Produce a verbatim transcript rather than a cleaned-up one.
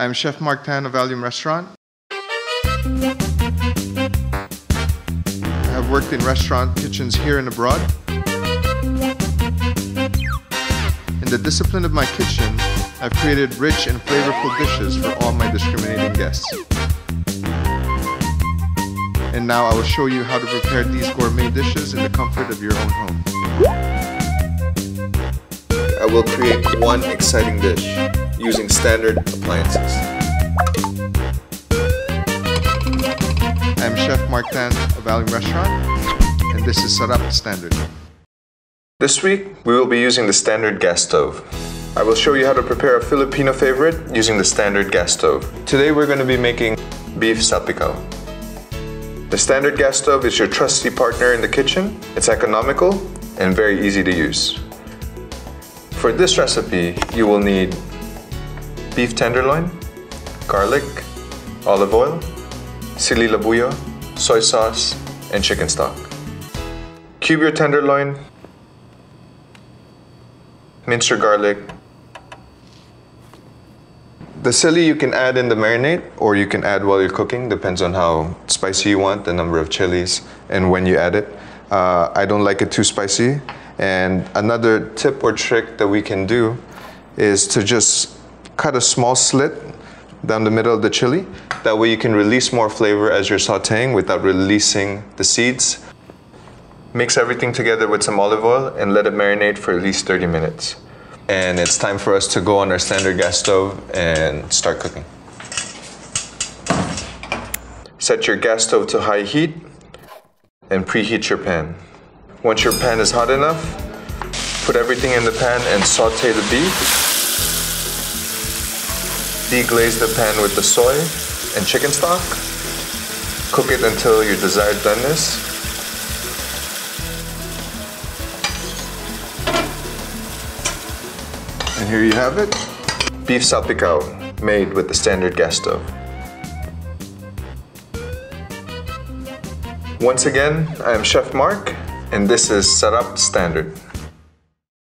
I'm Chef Mark Tan of Allium Restaurant. I've worked in restaurant kitchens here and abroad. In the discipline of my kitchen, I've created rich and flavorful dishes for all my discriminating guests. And now I will show you how to prepare these gourmet dishes in the comfort of your own home. I will create one exciting dish using standard appliances. I'm Chef Mark Tan of Allium Restaurant, and this is Sarap Standard. This week, we will be using the standard gas stove. I will show you how to prepare a Filipino favorite using the standard gas stove. Today we're going to be making beef salpicao. The standard gas stove is your trusty partner in the kitchen. It's economical and very easy to use. For this recipe, you will need beef tenderloin, garlic, olive oil, sili labuyo, soy sauce, and chicken stock. Cube your tenderloin, mince your garlic. The sili you can add in the marinade, or you can add while you're cooking. Depends on how spicy you want, the number of chilies, and when you add it. Uh, I don't like it too spicy. And another tip or trick that we can do is to just cut a small slit down the middle of the chili. That way you can release more flavor as you're sauteing without releasing the seeds. Mix everything together with some olive oil and let it marinate for at least thirty minutes. And it's time for us to go on our standard gas stove and start cooking. Set your gas stove to high heat and preheat your pan. Once your pan is hot enough, put everything in the pan and saute the beef. Deglaze the pan with the soy and chicken stock. Cook it until your desired doneness. And here you have it. Beef salpicao, made with the standard gas stove. Once again, I am Chef Mark, and this is Sarap Standard.